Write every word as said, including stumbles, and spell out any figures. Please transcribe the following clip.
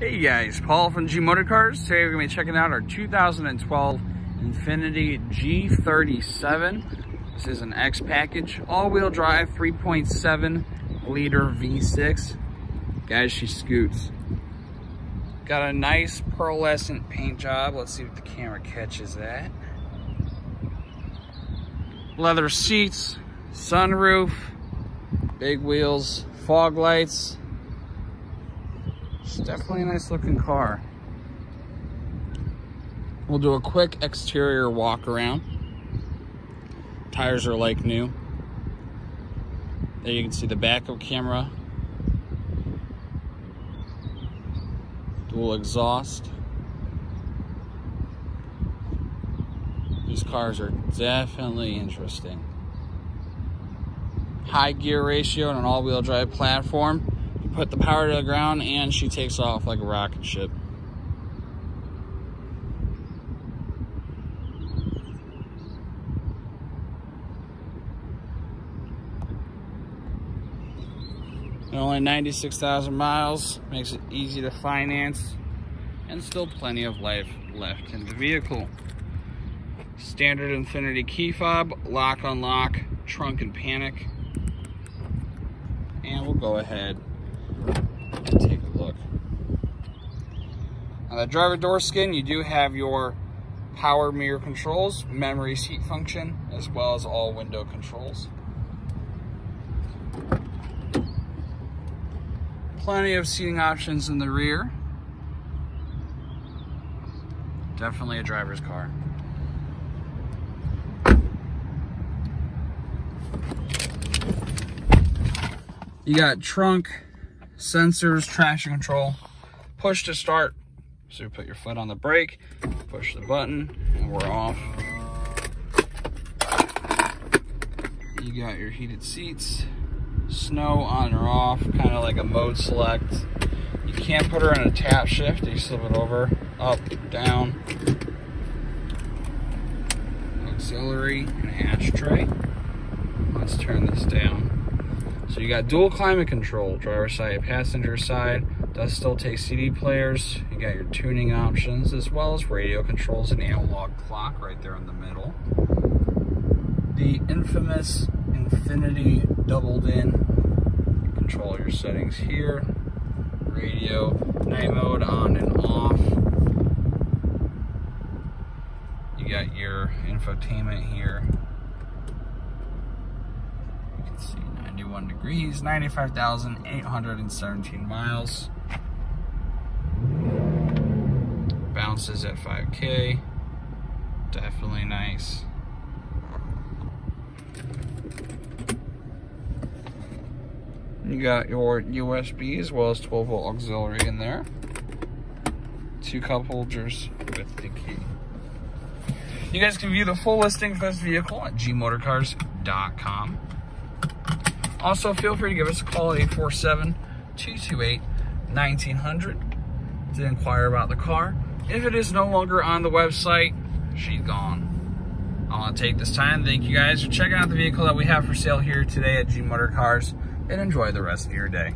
Hey guys, Paul from G Motorcars. Today we're going to be checking out our two thousand twelve Infiniti G thirty-seven. This is an X package, all-wheel drive, three point seven liter V six. Guys, she scoots. Got a nice pearlescent paint job. Let's see if the camera catches that. Leather seats, sunroof, big wheels, fog lights. It's definitely a nice looking car. We'll do a quick exterior walk around. Tires are like new. There you can see the backup camera. Dual exhaust. These cars are definitely interesting. High gear ratio on an all-wheel drive platform. Put the power to the ground and she takes off like a rocket ship. They're only ninety-six thousand miles, makes it easy to finance, and still plenty of life left in the vehicle. Standard Infiniti key fob, lock unlock, trunk and panic. And we'll go ahead and take a look. On the driver door skin, you do have your power mirror controls, memory seat function, as well as all window controls. Plenty of seating options in the rear. Definitely a driver's car. You got trunk, sensors, traction control, push to start. So you put your foot on the brake, push the button, and we're off. You got your heated seats, snow on or off, kind of like a mode select. You can't put her in a tap shift, you slip it over, up, down. Auxiliary and ashtray. Let's turn this down. So you got dual climate control, driver side, passenger side, does still take C D players, you got your tuning options, as well as radio controls and analog clock right there in the middle. The infamous Infiniti doubled in, control your settings here, radio, night mode on and off. You got your infotainment here. You can see ninety-one degrees, ninety-five thousand eight hundred seventeen miles. Bounces at five K. Definitely nice. You got your U S B as well as twelve volt auxiliary in there. Two cup holders with the key. You guys can view the full listing for this vehicle at G motorcars dot com. Also, feel free to give us a call at eight four seven, two two eight, nineteen hundred to inquire about the car. If it is no longer on the website, she's gone. I want to take this time. Thank you guys for checking out the vehicle that we have for sale here today at G Motorcars, and enjoy the rest of your day.